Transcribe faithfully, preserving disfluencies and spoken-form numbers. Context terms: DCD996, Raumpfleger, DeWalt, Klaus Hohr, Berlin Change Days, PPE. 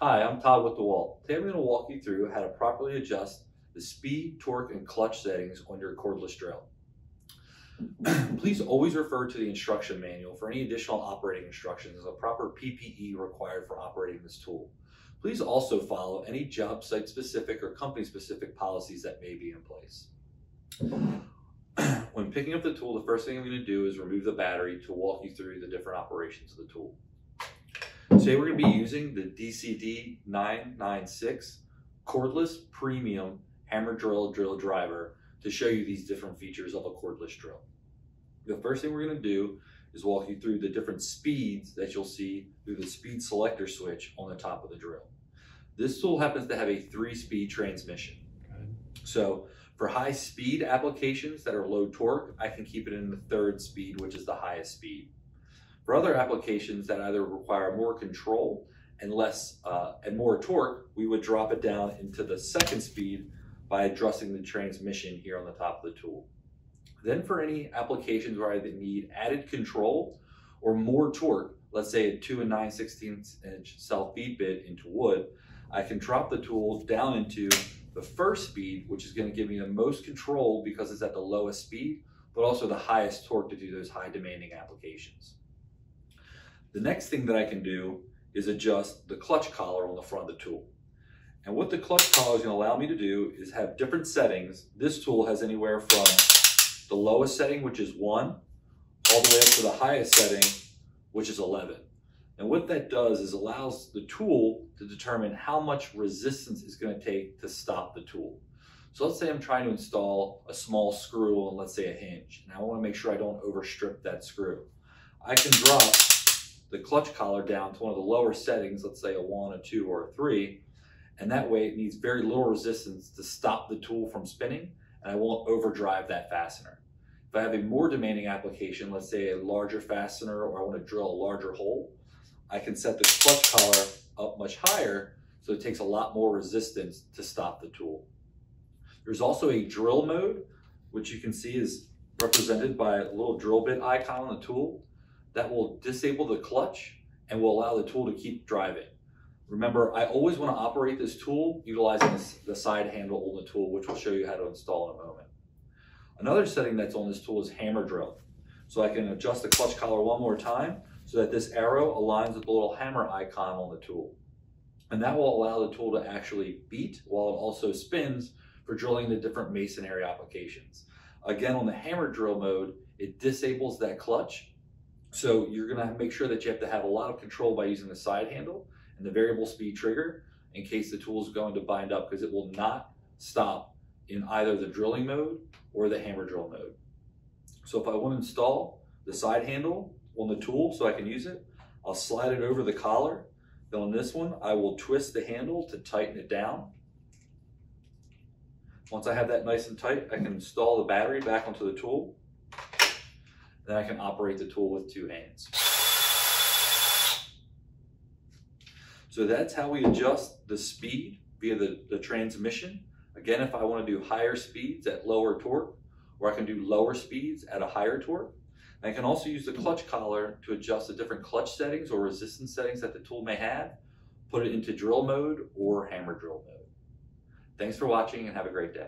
Hi, I'm Todd with DeWalt. Today I'm going to walk you through how to properly adjust the speed, torque, and clutch settings on your cordless drill. Please always refer to the instruction manual for any additional operating instructions as a proper P P E required for operating this tool. Please also follow any job site specific or company specific policies that may be in place. When picking up the tool, the first thing I'm going to do is remove the battery to walk you through the different operations of the tool. Today we're going to be using the D C D nine ninety-six cordless premium hammer drill drill driver to show you these different features of a cordless drill. The first thing we're going to do is walk you through the different speeds that you'll see through the speed selector switch on the top of the drill. This tool happens to have a three-speed transmission. Okay. So for high speed applications that are low torque, I can keep it in the third speed, which is the highest speed. For other applications that either require more control and less uh, and more torque, we would drop it down into the second speed by adjusting the transmission here on the top of the tool. Then for any applications where I need added control or more torque, let's say a two and nine sixteenths inch self feed bit into wood, I can drop the tool down into the first speed, which is going to give me the most control because it's at the lowest speed, but also the highest torque to do those high demanding applications. The next thing that I can do is adjust the clutch collar on the front of the tool. And what the clutch collar is going to allow me to do is have different settings. This tool has anywhere from the lowest setting, which is one, all the way up to the highest setting, which is eleven. And what that does is allows the tool to determine how much resistance it's going to take to stop the tool. So let's say I'm trying to install a small screw on, let's say, a hinge, and I want to make sure I don't overstrip that screw. I can drop the clutch collar down to one of the lower settings, let's say a one, a two, or a three. And that way it needs very little resistance to stop the tool from spinning, and I won't overdrive that fastener. If I have a more demanding application, let's say a larger fastener, or I want to drill a larger hole, I can set the clutch collar up much higher so it takes a lot more resistance to stop the tool. There's also a drill mode, which you can see is represented by a little drill bit icon on the tool. That will disable the clutch and will allow the tool to keep driving. Remember, I always want to operate this tool utilizing the side handle on the tool, which we'll show you how to install in a moment. Another setting that's on this tool is hammer drill. So I can adjust the clutch collar one more time so that this arrow aligns with the little hammer icon on the tool. And that will allow the tool to actually beat while it also spins for drilling the different masonry applications. Again, on the hammer drill mode, it disables that clutch. So you're going to make sure that you have to have a lot of control by using the side handle and the variable speed trigger in case the tool is going to bind up, because it will not stop in either the drilling mode or the hammer drill mode. So if I want to install the side handle on the tool so I can use it, I'll slide it over the collar. Then on this one, I will twist the handle to tighten it down. Once I have that nice and tight, I can install the battery back onto the tool. Then I can operate the tool with two hands. So that's how we adjust the speed via the, the transmission. Again, if I want to do higher speeds at lower torque, or I can do lower speeds at a higher torque. And I can also use the clutch collar to adjust the different clutch settings or resistance settings that the tool may have, put it into drill mode or hammer drill mode. Thanks for watching and have a great day.